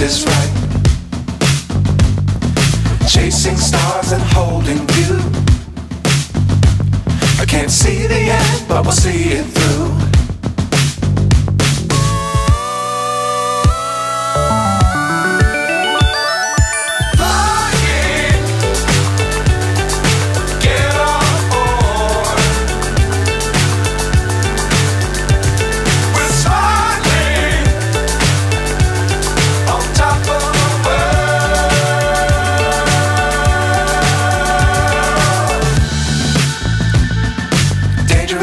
is right. Chasing stars and holding you. I can't see the end, but we'll see it through.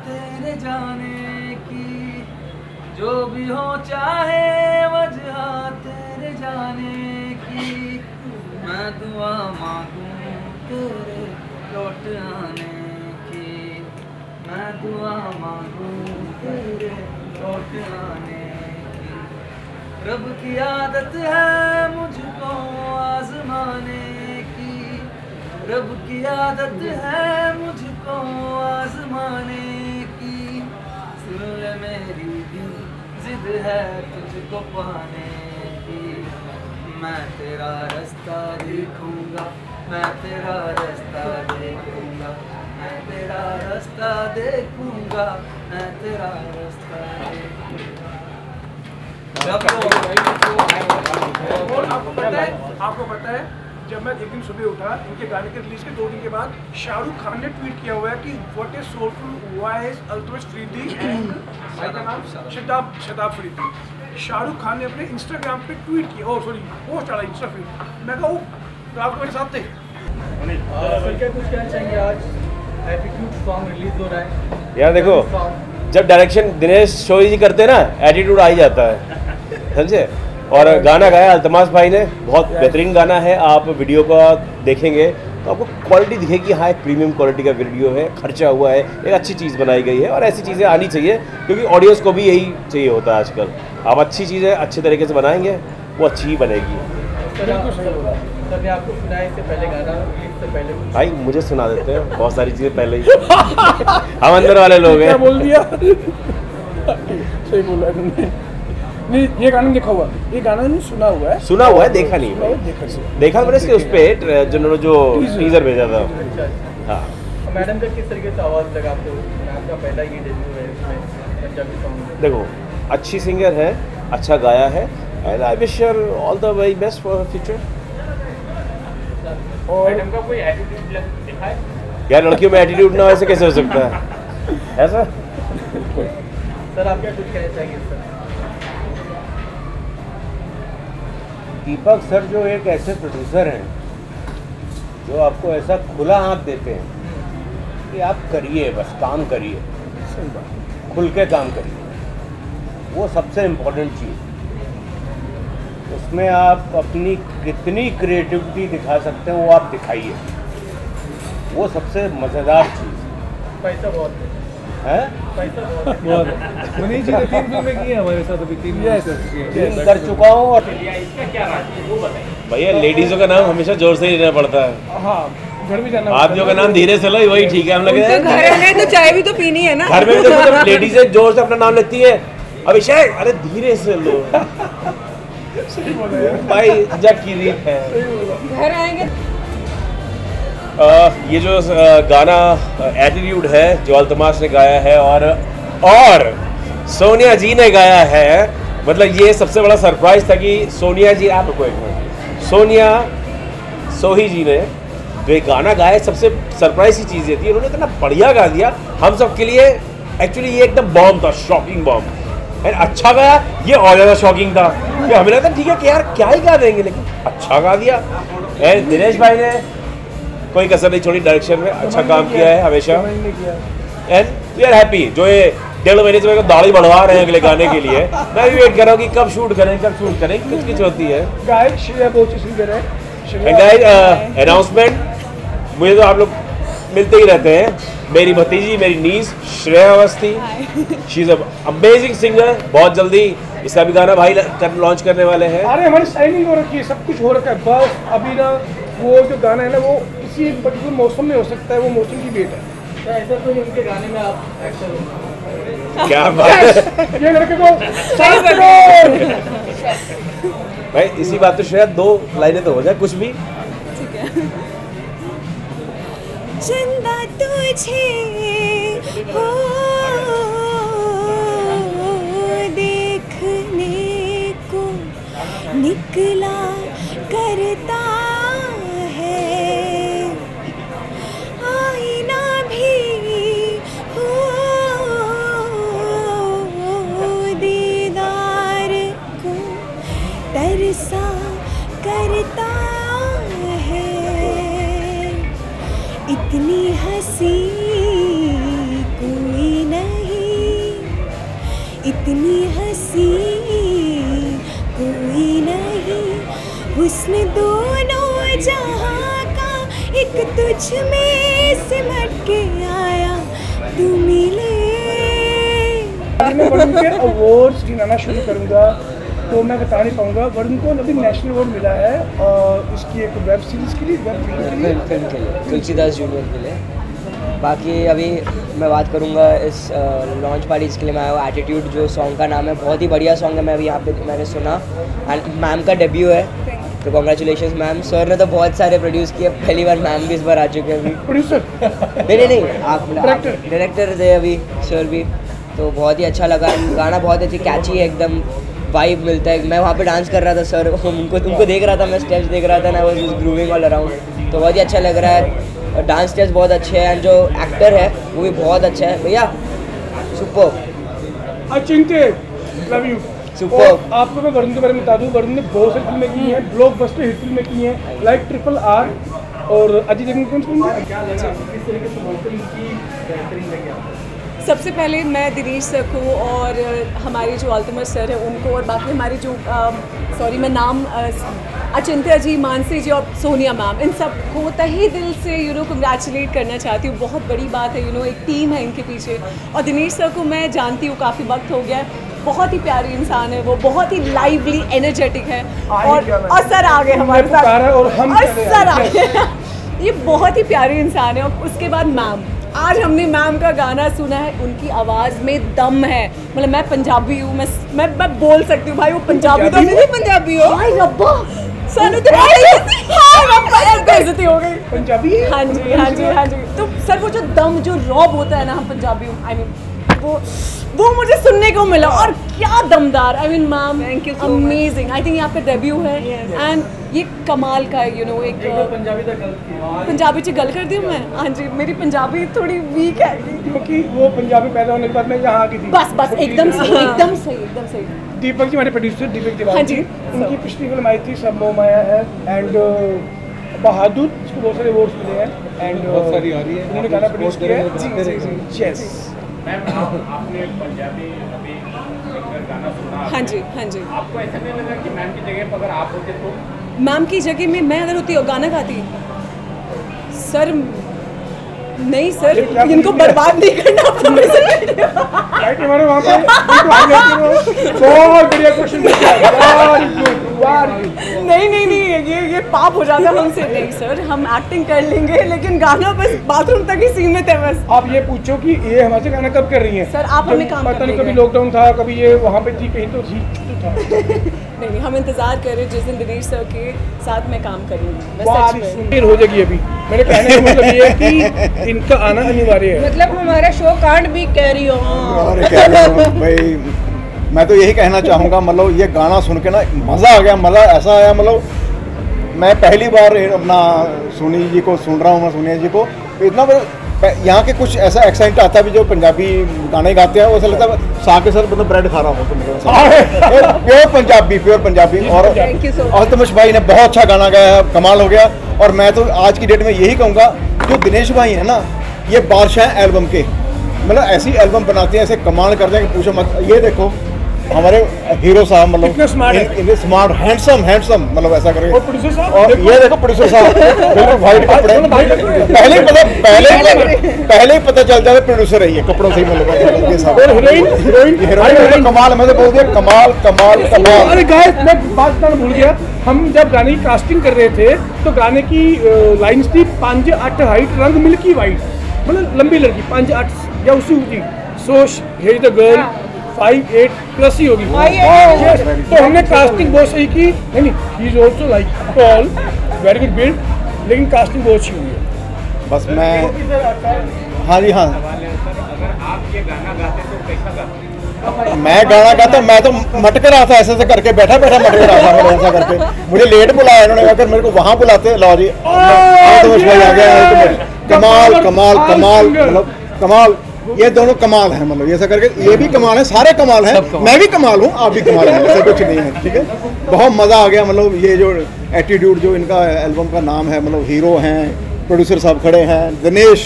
तेरे जाने की जो भी हो चाहे वजह तेरे जाने की, मैं दुआ मांगूं तेरे लौट आने की, मैं दुआ मांगूं तेरे लौट आने की। रब की आदत है मुझको आजमाने की, रब की आदत है मुझको आजमाने की, सुन ले मेरी भी जिद है तुझको पाने की। मैं तेरा रास्ता देखूंगा, मैं तेरा रास्ता देखूंगा, मैं तेरा रास्ता देखूंगा, मैं तेरा रास्ता देखूंगा। आपको पता है जब मैं एक दिन सुबह उठा इनके गाने के रिलीज के 2 दिन के बाद शाहरुख खान ने ट्वीट किया हुआ है कि what a soulful voice Altamash Faridi Shatab Faridi. Shahrukh Khan ने अपने इंस्टाग्राम पे ट्वीट किया, ओह सॉरी पोस्ट डाला इंस्टा फीड। मैं कहा तो आप मेरे साथ थे। कुछ कहना चाहेंगे आज एटीट्यूड सॉन्ग रिलीज हो रहा है यार। देखो जब डायरेक्शन दिनेश सोई जी करते ना एटीट्यूड आ ही जाता है, समझे। और गाना गाया अल्तमाश भाई ने, बहुत बेहतरीन गाना है। आप वीडियो का देखेंगे तो आपको क्वालिटी दिखेगी, हाँ एक प्रीमियम क्वालिटी का वीडियो है, खर्चा हुआ है, एक अच्छी चीज़ बनाई गई है। और ऐसी चीज़ें आनी चाहिए क्योंकि ऑडियंस को भी यही चाहिए होता है आजकल। आप अच्छी चीज़ें अच्छे तरीके से बनाएंगे वो अच्छी ही बनेगी। भाई मुझे सुना देते हैं बहुत सारी चीज़ें पहले ही। हम अंदर वाले लोग हैं। बोल दिया सही बोला नहीं। ये गाना देखा हुआ, ये गाना नहीं सुना हुआ है, देखा नहीं भाई। देखा मैंने इसके उस पर जो टीजर भेजा था। हाँ मैडम का किस तरीके से आवाज़ लगाते हो? आपका पहला ही डेब्यू है इसमें पंजाबी सॉन्ग। देखो अच्छी सिंगर है, अच्छा गाया है and I wish her all the very best for future. और मैडम का कोई एटीट्यूड दिखाए यार, लड़कियों में एटीट्यूड ना ऐसे कैसे हो सकता है ऐसा। सर आप क्या कुछ कहना चाहिए? सर दीपक सर जो एक ऐसे प्रोड्यूसर हैं जो आपको ऐसा खुला हाथ देते हैं कि आप करिए, बस काम करिए, खुल के काम करिए। वो सबसे इम्पोर्टेंट चीज़, उसमें आप अपनी कितनी क्रिएटिविटी दिखा सकते हैं वो आप दिखाइए, वो सबसे मज़ेदार चीज़। पैसा बहुत है, पैसा बहुत है। मनीष जी ने 3 फिल्में की हैं हमारे साथ, अभी 3 कर चुका हूँ। और इसका क्या राज है वो बताइए भैया। लेडीज़ों का नाम हमेशा जोर से ही लेना पड़ता है। हाँ घर भी जाना, आप जो का नाम धीरे से लो वही ठीक है। हम लगे घर तो चाय भी तो पीनी है ना, घर में भी तो लेडीजें जोर से अपना नाम लेती है। अभिषेक अरे धीरे से लो भाई, जग की रीत है। घर आएंगे ये जो गाना एटीट्यूड है जो अल्तमाश ने गाया है और सोनिया जी ने गाया है, मतलब ये सबसे बड़ा सरप्राइज था कि सोनिया जी, आप रुको एक मिनट, सोनिया सोही जी ने जो एक गाना गाया सबसे सरप्राइज की चीज़ ये थी, उन्होंने इतना बढ़िया गा दिया हम सब के लिए। एक्चुअली ये एकदम बॉम्ब था, शॉकिंग बॉम्ब। एंड अच्छा गाया, ये और ज़्यादा शॉकिंग था। तो हमें लगता ठीक है कि यार क्या ही गा देंगे, लेकिन अच्छा गा दिया। एंड दिनेश भाई ने कोई कसर नहीं छोड़ी डायरेक्शन में, अच्छा काम किया है हमेशा, एंड वी आर हैप्पी। जो ये 1.5 महीने से मेरे को दाढ़ी बढ़वा रहे हैं अगले गाने के लिए, मैं भी वेट कर रहा हूँ कि कब शूट करें, किच होती है। अनाउंसमेंट मुझे तो आप लोग मिलते ही रहते हैं, मेरी भतीजी, मेरी niece Shreya Awasthi, she is amazing singer. बहुत जल्दी इसका भी गाना भाई लॉन्च करने वाले हैं। अरे हमारी साइनिंग हो रखी है, सब कुछ हो रखा है, बस अभी ना वो जो गाना है ना वो किसी एक पर्टिकुलर मौसम में हो सकता है, वो मौसम की वेट है। तो ऐसा तो उनके गाने में आप एक्शन हो, क्या बात ये लड़के को सही करो भाई। इसी बात तो शायद 2 लाइनें तो हो जाए कुछ भी, ठीक है। जिंदा तुझे हो देखने को निकला करता है, आईना भी हो दीदार को तरसा करता है, इतनी हंसी कोई नहीं, इतनी हंसी कोई नहीं, उसने दोनों जहाँ का एक तुझ में सिमट के आया तू मिले। मैं वरुण के अवार्ड्स गिनाना शुरू करूँगा तो मैं बता नहीं पाऊँगा। वरुण को अभी नेशनल अवार्ड मिला है और इसकी एक वेब सीरीज़ के लिए, फिल्म के लिए तुलसीदास जूनियर के लिए। बाकी अभी मैं बात करूँगा इस लॉन्च पार्टी इसके लिए मैं आया हूँ। एटीट्यूड जो सॉन्ग का नाम है, बहुत ही बढ़िया सॉन्ग है। मैं अभी यहाँ पे मैंने सुना, मैम का डेब्यू है तो कॉन्ग्रेचुलेशन मैम। सर ने तो बहुत सारे प्रोड्यूस किए, पहली बार मैम भी इस बार आ चुके हैं। अभी प्रोड्यूसर नहीं, आप डायरेक्टर थे अभी सर भी, तो बहुत ही अच्छा लगा। गाना बहुत अच्छी कैची है, एकदम वाइब मिलता है। मैं वहाँ पे डांस कर रहा था सर, उनको देख रहा था, मैं स्टेप्स देख रहा था ना, वो ग्रूविंग ऑल अराउंड, तो बहुत ही अच्छा लग रहा है। और डांस स्टेप्स बहुत अच्छे हैं, एंड जो एक्टर है वो भी बहुत अच्छा है भैया, super Achintya, love you super. आपको मैं वरुण के बारे में बता दूँ, वरुण ने बहुत सारी फिल्में की हैं, ब्लॉकबस्टर हिट फिल्में की हैं, लाइक RRR और अजय देवगन। सबसे पहले मैं दिनेश सर को और हमारे जो अल्तमश सर हैं उनको, और बाकी हमारे जो अचिंत्य जी, मानसी जी और सोनिया मैम, इन सब को तहे दिल से कंग्रेचुलेट करना चाहती हूँ। बहुत बड़ी बात है, एक टीम है इनके पीछे। और दिनेश सर को मैं जानती हूँ काफ़ी वक्त हो गया, बहुत ही प्यारे इंसान है वो, बहुत ही लाइवली एनर्जेटिक है। और सर आ गए हमारे साथ, और सर आ गए, ये बहुत ही प्यारे इंसान है। और उसके बाद मैम, आज हमने मैम का गाना सुना है, उनकी आवाज़ में दम है। मतलब मैं पंजाबी हूँ, मैं बोल सकती हूँ भाई, वो पंजाबी तो नहीं, पंजाबी हो भाई रब्बा, सर तो हो गई पंजाबी। हाँ जी। तो सर वो जो दम, जो रॉब होता है ना, हम पंजाबी हूँ, वो मुझे सुनने को मिला, और क्या दमदार। मैम अमेजिंग, आई थिंक यहाँ पे डेब्यू है, एंड ये कमाल का है। एक पंजाबी से गल कर दी मैं, हाँ जी, मेरी पंजाबी थोड़ी वीक है क्योंकि वो पंजाबी पैदा होने के बाद मैं यहाँ आ गई थी। बस एकदम सही। दीपक जी हमारे प्रोड्यूसर, दीपक दिवान, हाँ जी, उनकी पिछली फिल्म आई थी सब मोह माया है, एंड बहादुर, इसको बहुत सारे अवार्ड्स मिले हैं, एंड बहुत सारी आ रही है, उन्होंने गाना प्रोड्यूस किया है। मैम आपने पंजाबी अभी गाना सुना, हाँ जी, आपको ऐसा नहीं लगा कि मैम की जगह अगर आप होते तो, मैम की जगह में मैं अगर होती और गाना गाती? सर नहीं, सर इनको बर्बाद नहीं करना। नहीं, ये पाप हो जाता हमसे। नहीं सर, हम एक्टिंग कर लेंगे, लेकिन गाना बस बाथरूम तक ही सीमित है। बस आप ये पूछो कि ये हमारे गाना कब कर रही हैं सर? आप हमें काम पता नहीं, कभी लॉकडाउन था, कभी ये वहाँ पे थी, कहीं तो ठीक था। नहीं, हम इंतजार कर रहे हैं जिस दिन दिनेश सर के साथ मैं काम करूँगी। सुनती हो जाएगी अभी, मेरे कहने का मतलब ये है कि इनका आना अनिवार्य है, मतलब हमारा शो कांड भी कैरी ऑन। भाई मैं तो यही कहना चाहूँगा, मतलब ये गाना सुन के ना मज़ा आ गया, मज़ा ऐसा आया, मतलब मैं पहली बार अपना सोनी जी को सुन रहा हूँ, मैं सोनिया जी को इतना, मतलब यहाँ के कुछ ऐसा एक्सेंट आता है भी जो पंजाबी गाने गाते हैं, वो ऐसा लगता है साग के साथ मतलब ब्रेड खा रहा हूँ, प्योर पंजाबी। और अल्तमश भाई ने बहुत अच्छा गाना गाया, कमाल हो गया। और मैं तो आज की डेट में यही कहूँगा जो दिनेश भाई हैं ना, ये बादशाह हैं एल्बम के, मतलब ऐसी एल्बम बनाते हैं, ऐसे कमाल करते हैं कि पूछो मत। ये देखो हमारे हीरो साहब, मतलब स्मार्ट हैंडसम मतलब ऐसा करके, और ये देखो प्रोड्यूसर साहब बिल्कुल वाइट कपड़े, पहले ही पता चल जाता प्रोड्यूसर है ये कपड़ों से ही, मतलब कमाल। मैंने बोल दिया कमाल कमाल कमाल। अरे गाइस मैं बात करना भूल गया, हम जब गाने की कास्टिंग कर रहे थे तो गाने की लाइन्स थी 5-8 हाइट, रंग मिल्की वाइट, मतलब लंबी लड़की 5-8 या उसी होगी, सोच हेज द गर्ल 5'8+ ही होगी। तो हमने कास्टिंग बहुत सही की, नहीं he is also like tall, very good build, लेकिन कास्टिंग बहुत अच्छी हुई है। बस मैं हाँ जी हाँ, अगर आप ये गाना गाते तो कैसा गाते? मैं गाना गाता, मैं तो मटकर आता ऐसे ऐसे करके, बैठा बैठा मटकर आता, मैंने ऐसा करके, मुझे लेट बुलाया इन्होंने, अगर मेरे को वहाँ बुलाते लो जी आ गया, कमाल कमाल कमाल, मतलब कमाल, ये दोनों कमाल है, मतलब ये ऐसा करके ये भी कमाल है, सारे कमाल है, मैं भी कमाल हूँ, आप भी कमाल हैं, ऐसा कुछ नहीं है। ठीक है, बहुत मज़ा आ गया, मतलब ये जो एटीट्यूड जो इनका एल्बम का नाम है, मतलब हीरो हैं, प्रोड्यूसर साहब खड़े हैं, दिनेश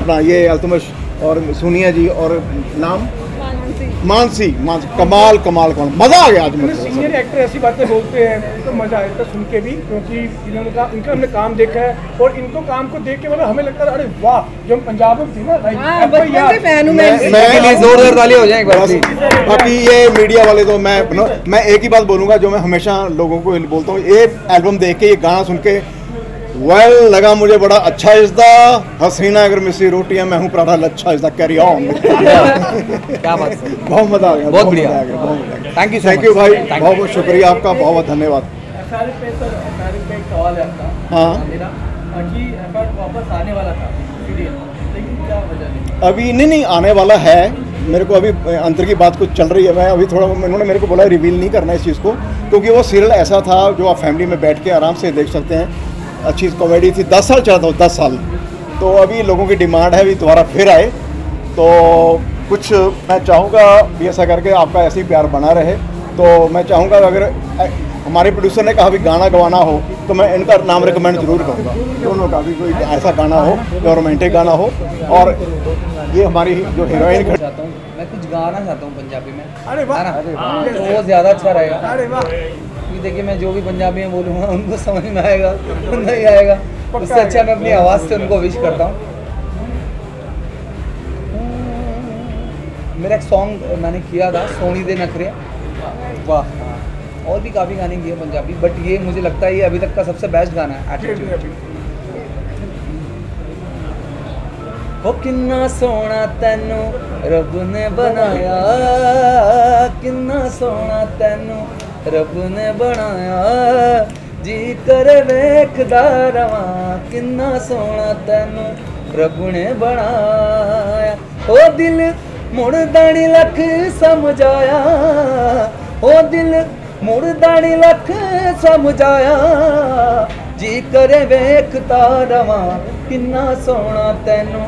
अपना ये अल्तमश और सोनिया जी, और नाम मानसी, कमाल कमाल कमाल, मजा आ गया। आज सीनियर एक्टर ऐसी बातें बोलते हैं तो मजा आया सुन के भी, क्योंकि इन्होंने कहा इनका हमने काम देखा है, और इनको काम को देख के मतलब हमें लगता है अरे वाह, जो हम पंजाब में थी ना जोरदार। बाकी ये मीडिया वाले तो मैं एक ही बात बोलूँगा जो मैं हमेशा लोगों को बोलता हूँ, ये एल्बम देख के, ये गाना सुन के वेल लगा मुझे, बड़ा अच्छा इज़्दा हसीना अगर मिस्सी रोटियां, मैं हूँ पराठा लच्छा इज़्दा, कैरी ऑन। क्या बात, बहुत मजा आ गया, बहुत बढ़िया आ गया। थैंक यू भाई, बहुत बहुत शुक्रिया आपका, बहुत बहुत धन्यवाद। हाँ अभी नहीं आने वाला है, मेरे को अभी अंतर की बात कुछ चल रही है, मैं अभी थोड़ा, उन्होंने मेरे को बोला रिवील नहीं करना इस चीज़ को, क्योंकि वो सीरियल ऐसा था जो आप फैमिली में बैठ के आराम से देख सकते हैं, अच्छी कॉमेडी थी, 10 साल चला था, 10 साल। तो अभी लोगों की डिमांड है अभी दोबारा फिर आए, तो कुछ मैं चाहूँगा भी ऐसा करके आपका ऐसे ही प्यार बना रहे, तो मैं चाहूँगा अगर हमारे प्रोड्यूसर ने कहा भी गाना गवाना हो तो मैं इनका नाम रिकमेंड ज़रूर करूँगा, दोनों का भी कोई ऐसा गाना हो जो रोमांटिक गाना हो, और ये हमारी जो हीरोइन कर चाहता हूँ, मैं कुछ गाना चाहता हूँ पंजाबी में, अरे वो ज़्यादा अच्छा रहेगा। देखिए मैं जो भी पंजाबी में बोलूँगा उनको समझ में आएगा नहीं आएगा, उससे अच्छा मैं अपनी आवाज़ से उनको विश करता हूँ। मेरा एक सॉन्ग मैंने किया था सोनी दे नखरे, वाह, और भी काफ़ी गाने किए पंजाबी, बट ये मुझे लगता है ये अभी तक का सबसे बेस्ट गाना है, एटीट्यूड। वो किन्ना सोना तेनू रब ने बनाया, किन्ना सोना तेनू रब ने बनाया, जी करे वेखदा रवां, किन्ना सोना तेनू रब ने बनाया, ओ दिल मुड़दा नी लख समझाया, ओ दिल मुड़दा नी लख समझाया, जी करे वेखदा रवां, किन्ना सोना तेनू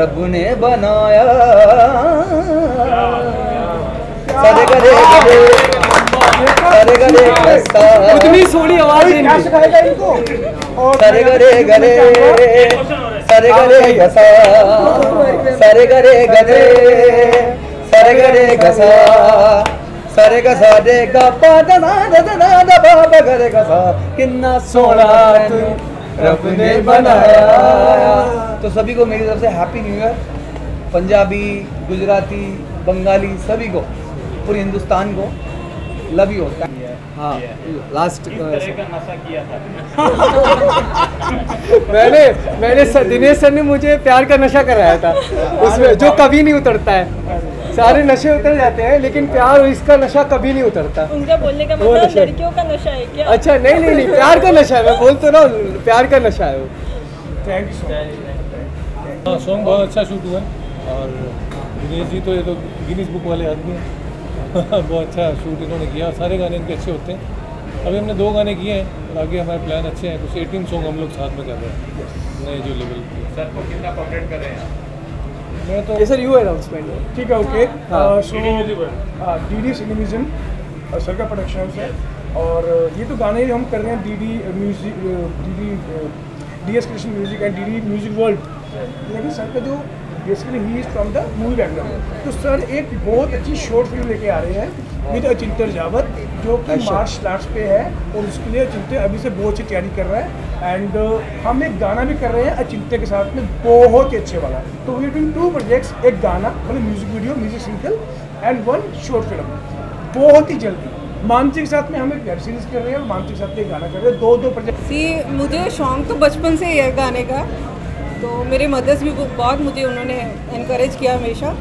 रब ने बनाया। उतनी सोनी आवाज इनको, सारे गरे गरे सारे गरे घसा, सारे गरे गरे सारे गरे घसा, सारे घसा दे गा पा दा दा दा दा बाबा गरे घसा, किन्ना सोना रब ने बनाया। तो सभी को मेरी तरफ से happy new year, Punjabi, Gujarati, Bengali, सभी को, पूरे हिंदुस्तान को लव यू। हाँ लास्ट मैंने दिनेश सर ने मुझे प्यार का नशा कराया था, उसमें जो कभी नहीं उतरता है, सारे नशे उतर जाते हैं लेकिन प्यार और इसका नशा कभी नहीं उतरता। उनका बोलने का मतलब लड़कियों का नशा है क्या? अच्छा नहीं, प्यार का नशा है, मैं बोलता ना प्यार का नशा है वो। Thank you. सॉन्ग बहुत अच्छा शूट हुआ है, और दिनेश जी तो ये तो गिनीज बुक वाले आदमी हैं बहुत अच्छा शूट इन्होंने किया, सारे गाने इनके अच्छे होते हैं। अभी हमने 2 गाने किए हैं और आगे हमारे प्लान अच्छे हैं, कुछ 18 सॉन्ग हम लोग साथ में कर रहे हैं नए जो लेवल पे। सर को कितना कॉन्टेक्ट कर रहे हैं? मैं तो सर यू अनाउंसमेंट है, ठीक है okay. So DD Singh sir का प्रोडक्शन है, और ये तो गाने हम कर रहे हैं DD music, DS creation music and DD music world, लेकिन सर का जो basically he is from the movie background, तो सर एक बहुत अच्छी शॉर्ट फिल्म लेके आ रहे हैं विद अचिंत्य जावत, जो कि मार्शल आर्ट्स पे है और उसके लिए अचिंत्य अभी से बहुत अच्छी तैयारी कर रहा है। एंड हम एक गाना भी कर रहे हैं अचिंत्य के साथ में, बहुत ही अच्छे वाला। तो वी डूइंग 2 प्रोजेक्ट्स, एक गाना मतलब music video music single and 1 short film. बहुत ही जल्दी मानसी के साथ में हम एक वेब सीरीज कर रहे हैं और मानसी के साथ में गाना कर रहे हैं, 2-2 प्रोजेक्ट। सी मुझे शौक तो बचपन से ही है गाने का, तो मेरे मदर्स भी बहुत मुझे उन्होंने इनक्रेज किया हमेशा,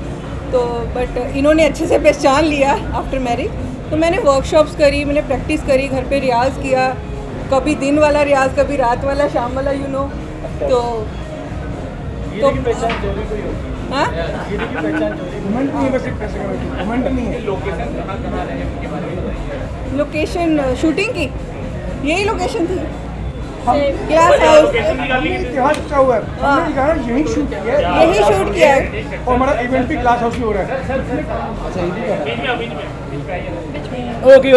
तो बट इन्होंने अच्छे से पहचान लिया आफ्टर मैरिज। तो मैंने वर्कशॉप्स करी, मैंने प्रैक्टिस करी, घर पे रियाज किया, कभी दिन वाला रियाज, कभी रात वाला, शाम वाला, यू नो। तो हाँ, लोकेशन शूटिंग की यही लोकेशन थी, यही शूट किया है और हमारा इवेंट भी क्लास हाउस में हो रहा है। ओके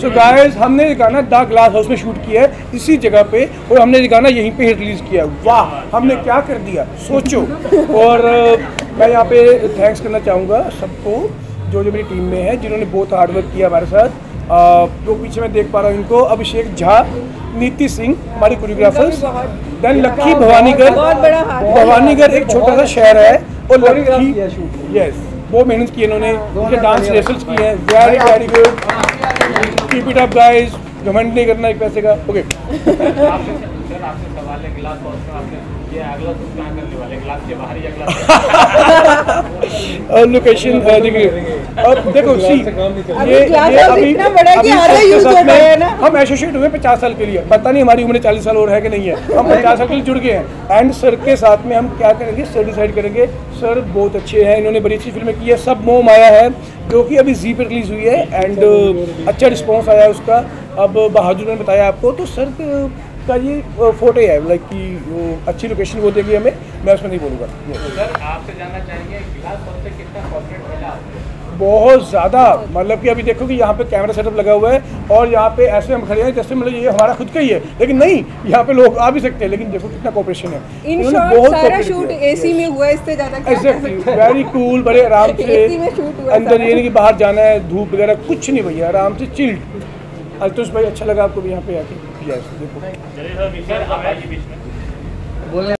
सो गाइस, हमने ये गाना द ग्लास हाउस में शूट किया है, इसी जगह पे, और हमने ये गाना यहीं पे रिलीज़ किया। वाह, हमने क्या कर दिया सोचो। और मैं यहाँ पे थैंक्स करना चाहूँगा सबको जो जो मेरी टीम में है, जिन्होंने बहुत हार्डवर्क किया हमारे साथ। जो पीछे मैं देख पा रहा हूँ इनको, अभिषेक झा, नीति सिंह हमारे कोरियोग्राफर्स, देन लक्की भवानीगढ़। भवानीगढ़ एक छोटा सा शहर है और लक्की, यस, बहुत मेहनत की इन्होंने, उनके डांस रिहर्सल्स किए हैं। Very very good, keep it up guys, घमंड नहीं करना एक पैसे का। ओके आपसे सवाल है, ग्लास हाउस का आपने ये अगला शूट कहां करने वाले, ग्लास के बाहर या ग्लास और लोकेशन देखिए। अब देखो सी, ये अभी इतना बड़ा कि आधा यूज हो गया है ना, हम एसोसिएट हुए 50 साल के लिए, पता नहीं हमारी उम्र 40 साल और है कि नहीं है, हम 50 साल के लिए जुड़ गए हैं। एंड सर के साथ में हम क्या करेंगे, सर डिसाइड करेंगे। सर बहुत अच्छे हैं, इन्होंने बड़ी अच्छी फिल्में की है, सब मोह माया है जो कि अभी जी पर रिलीज़ हुई है एंड अच्छा रिस्पॉन्स आया है उसका। अब बहादुर ने बताया आपको, तो सर का ये फोटो है लाइक कि अच्छी लोकेशन वो देगी हमें, मैं उसमें नहीं बोलूँगा। सर आपसे जानना चाहेंगे ग्लास हाउस से कितना कॉर्पोरेट मिला आपको? बहुत ज़्यादा, मतलब कि अभी देखो कि यहाँ पे कैमरा सेटअप लगा हुआ है और यहाँ पे ऐसे हम खड़े हैं जैसे मतलब ये हमारा खुद का ही है, लेकिन नहीं, यहाँ पे लोग आ भी सकते हैं, लेकिन देखो कितना कॉपरेशन है। सारा शूट एसी में हुआ, इससे ज़्यादा एग्जैक्टली, वेरी कूल, बड़े आराम से, अंदर ये नहीं कि बाहर जाना है धूप वगैरह, कुछ नहीं भैया, आराम से चिल्ड। अल्तुष भाई अच्छा लगा आपको भी यहाँ पे आके? यस, देखो।